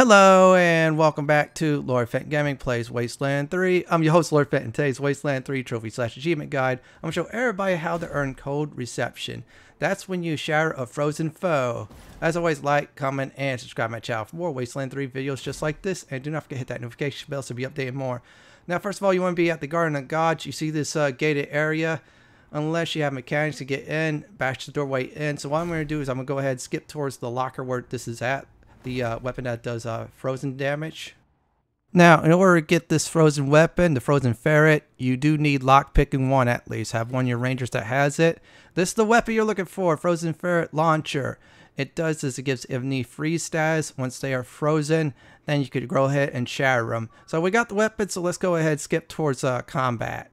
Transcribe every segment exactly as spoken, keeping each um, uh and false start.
Hello and welcome back to Lord Fenton Gaming Plays Wasteland three. I'm your host, Lord Fenton. Today's Wasteland three Trophy Slash Achievement Guide. I'm going to show everybody how to earn Cold Reception. That's when you shatter a frozen foe. As always, like, comment, and subscribe to my channel for more Wasteland three videos just like this. And do not forget to hit that notification bell so you'll be updated more. Now, first of all, you want to be at the Garden of the Gods. You see this uh, gated area. Unless you have mechanics to get in, bash the doorway in. So what I'm going to do is I'm going to go ahead and skip towards the locker where this is at. The uh, weapon that does uh, frozen damage. Now, in order to get this frozen weapon, the frozen ferret, you do need lockpicking one at least. Have one of your rangers that has it. This is the weapon you're looking for, Frozen Ferret Launcher. It does this, it gives enemy freeze status. Once they are frozen, then you could go ahead and shatter them. So we got the weapon, so let's go ahead and skip towards uh, combat.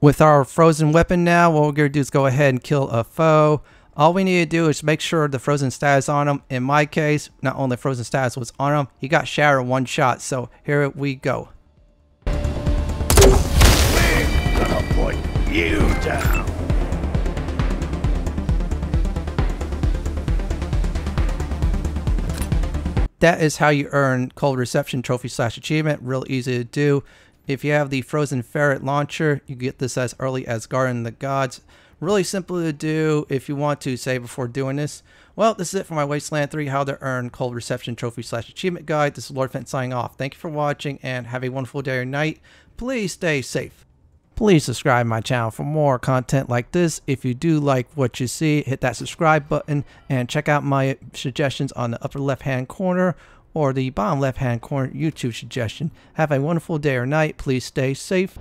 With our frozen weapon now, what we're going to do is go ahead and kill a foe. All we need to do is make sure the frozen status on him. In my case, not only frozen status was on him, he got shattered one shot. So here we go. We're gonna put you down. That is how you earn Cold Reception Trophy Slash Achievement. Real easy to do. If you have the Frozen Ferret Launcher, you get this as early as Garden of the Gods. Really simple to do if you want to, say, before doing this. Well, this is it for my Wasteland three How to Earn Cold Reception Trophy Slash Achievement Guide. This is Lord Fenton signing off. Thank you for watching and have a wonderful day or night. Please stay safe. Please subscribe to my channel for more content like this. If you do like what you see, hit that subscribe button and check out my suggestions on the upper left-hand corner or the bottom left-hand corner YouTube suggestion. Have a wonderful day or night. Please stay safe.